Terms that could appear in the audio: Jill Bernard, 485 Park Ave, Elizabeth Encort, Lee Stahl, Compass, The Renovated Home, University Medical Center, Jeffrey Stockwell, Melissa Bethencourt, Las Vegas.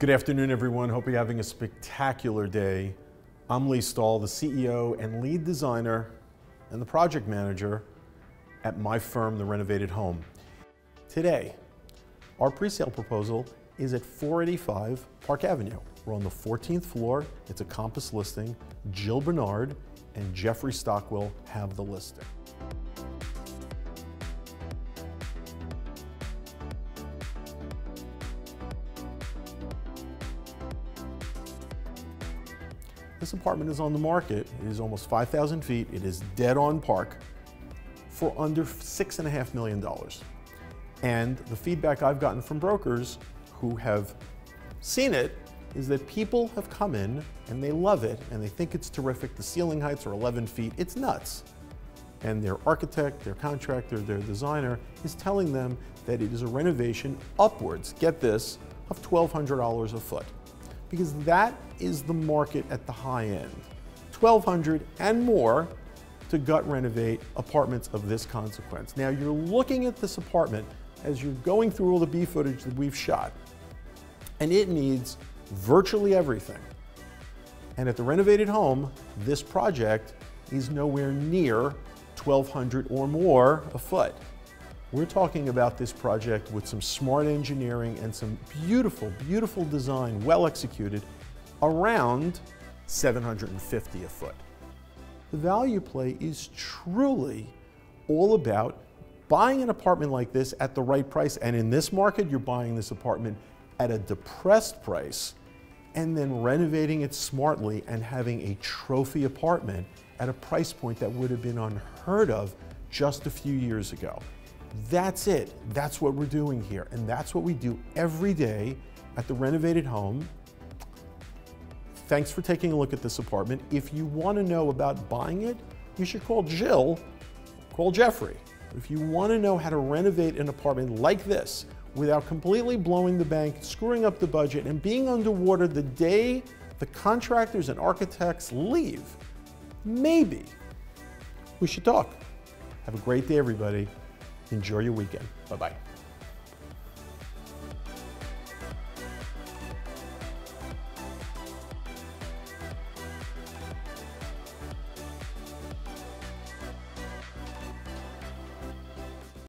Good afternoon, everyone. Hope you're having a spectacular day. I'm Lee Stahl, the CEO and lead designer and the project manager at my firm, The Renovated Home. Today, our pre-sale proposal is at 485 Park Avenue. We're on the 14th floor. It's a Compass listing. Jill Bernard and Jeffrey Stockwell have the listing. This apartment is on the market. It is almost 5,000 feet. It is dead on park for under $6.5 million. And the feedback I've gotten from brokers who have seen it is that people have come in and they love it and they think it's terrific. The ceiling heights are 11 feet. It's nuts. And their architect, their contractor, their designer is telling them that it is a renovation upwards, get this, of $1,200 a foot. Because that is the market at the high end. $1,200 and more to gut renovate apartments of this consequence. Now you're looking at this apartment as you're going through all the B footage that we've shot, and it needs virtually everything. And at the Renovated Home, this project is nowhere near $1,200 or more a foot. We're talking about this project with some smart engineering and some beautiful, beautiful design, well executed, around $750 a foot. The value play is truly all about buying an apartment like this at the right price. And in this market, you're buying this apartment at a depressed price and then renovating it smartly and having a trophy apartment at a price point that would have been unheard of just a few years ago. That's it. That's what we're doing here. And that's what we do every day at the Renovated Home. Thanks for taking a look at this apartment. If you want to know about buying it, you should call Jill, call Jeffrey. If you want to know how to renovate an apartment like this without completely blowing the bank, screwing up the budget, and being underwater the day the contractors and architects leave, maybe we should talk. Have a great day, everybody. Enjoy your weekend. Bye-bye.